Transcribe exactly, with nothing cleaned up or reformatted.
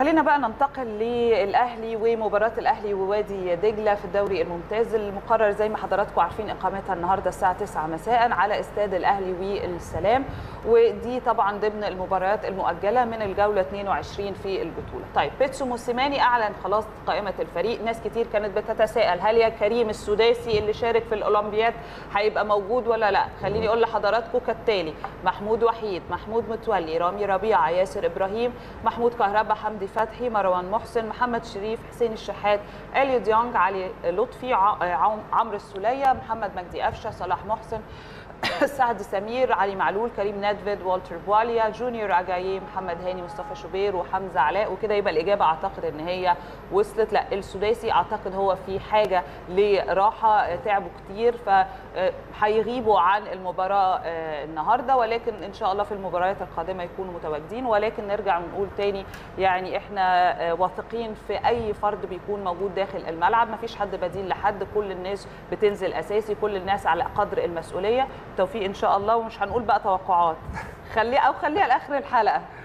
خلينا بقى ننتقل للأهلي ومباراة الأهلي ووادي دجلة في الدوري الممتاز المقرر زي ما حضراتكم عارفين إقامتها النهاردة الساعة تسعة مساء على استاد الأهلي والسلام، ودي طبعا ضمن المباريات المؤجلة من الجولة اثنين وعشرين في البطولة. طيب بيتسو موسيماني أعلن خلاص قائمة الفريق، ناس كتير كانت بتتساءل هل يا كريم السوداسي اللي شارك في الأولمبياد هيبقى موجود ولا لا؟ خليني أقول لحضراتكم كالتالي: محمود وحيد، محمود متولي، رامي ربيعه، ياسر ابراهيم، محمود كهربا، حمدي فتحي، مروان محسن، محمد شريف، حسين الشحات، اليو ديانج، علي لطفي، عمرو السوليه، محمد مجدي أفشا، صلاح محسن، سعد سمير، علي معلول، كريم نادفيد، والتر بواليا، جونيور أجايي، محمد هاني، مصطفى شوبير، وحمزه علاء. وكده يبقى الاجابه اعتقد ان هي وصلت. لا السداسي اعتقد هو في حاجه لراحه، تعبوا كتير فهيغيبوا عن المباراه النهارده، ولكن ان شاء الله في المباريات القادمه يكونوا متواجدين. ولكن نرجع ونقول تاني يعني احنا واثقين في اي فرد بيكون موجود داخل الملعب، مفيش حد بديل لحد، كل الناس بتنزل اساسي، كل الناس على قدر المسؤوليه. توفيق ان شاء الله، ومش هنقول بقى توقعات، خليها او خليها لاخر الحلقه.